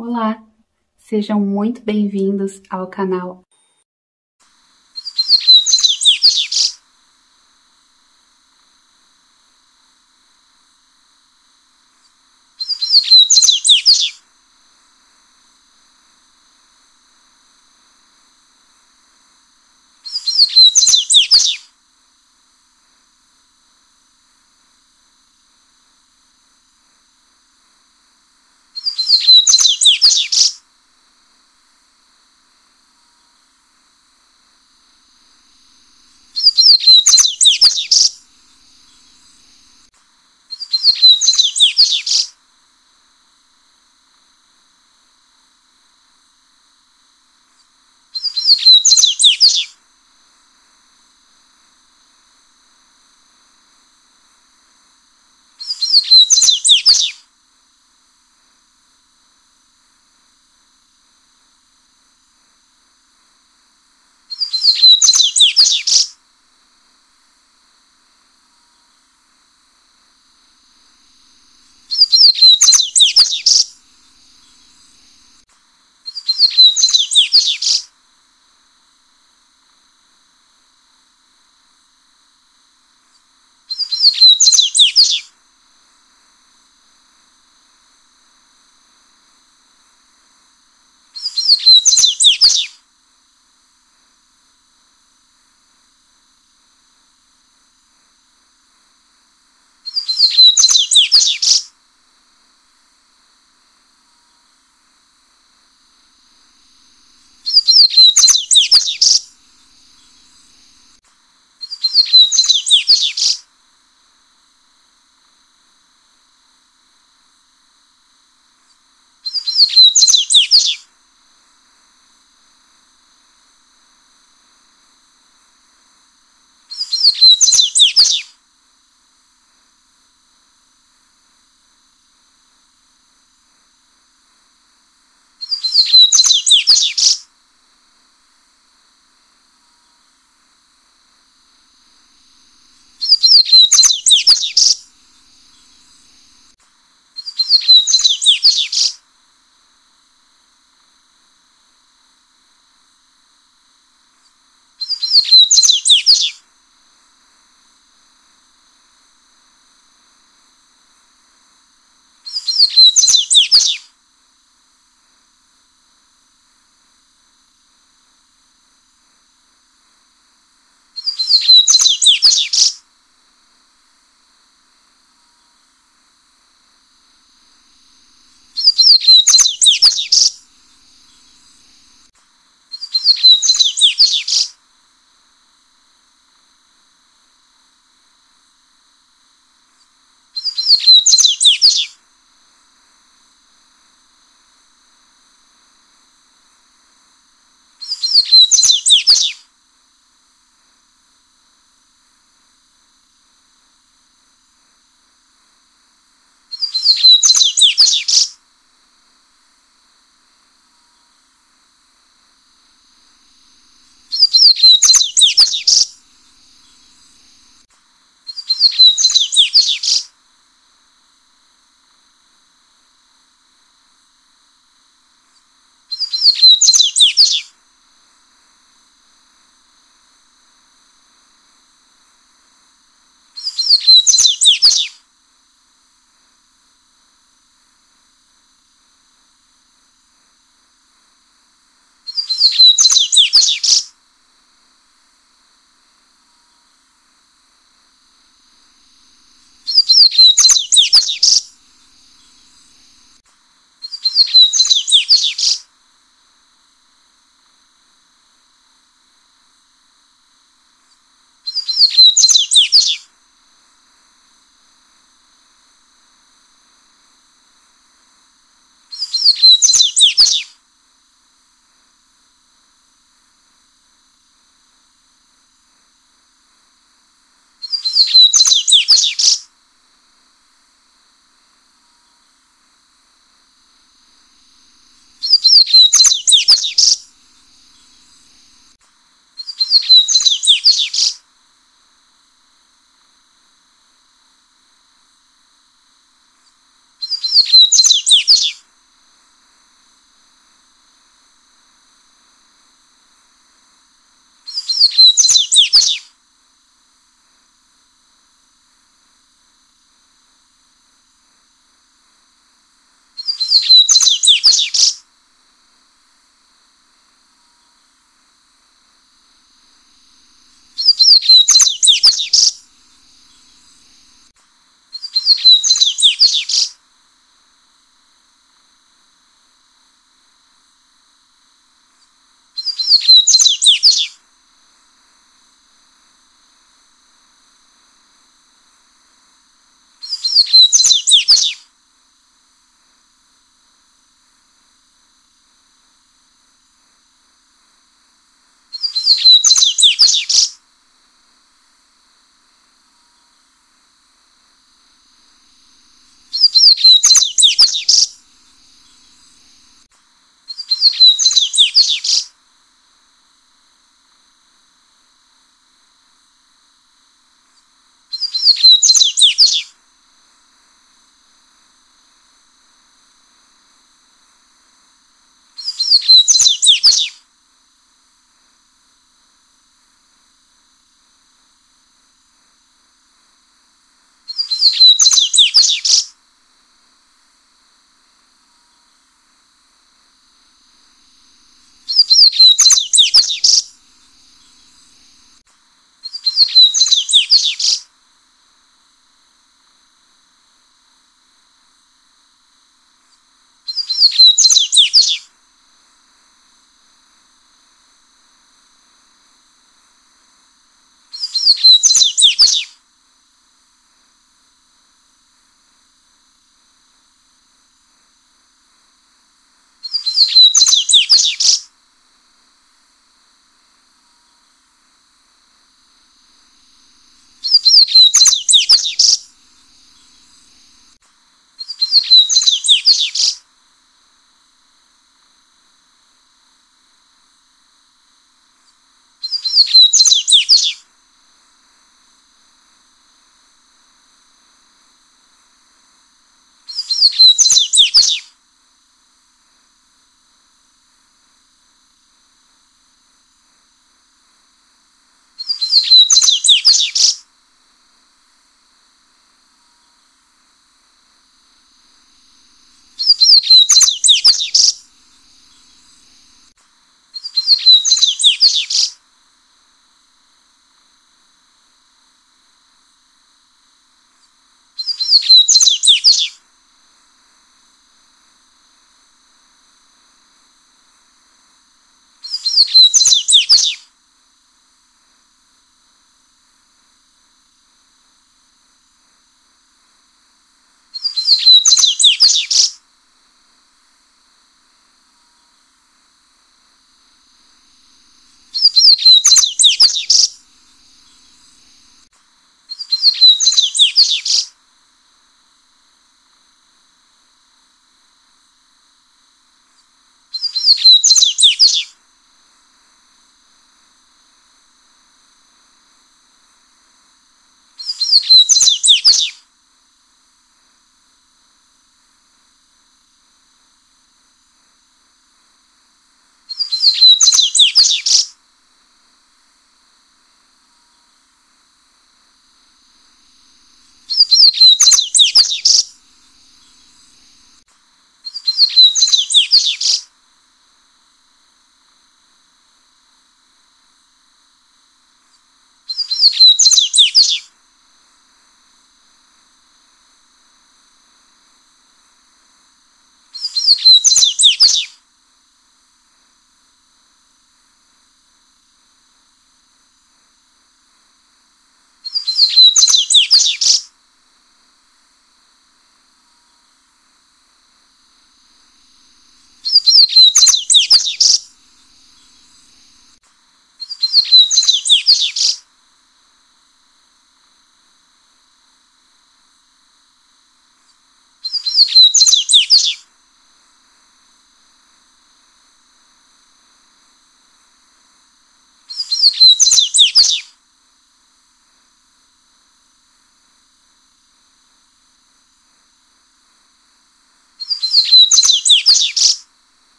Olá, sejam muito bem-vindos ao canal.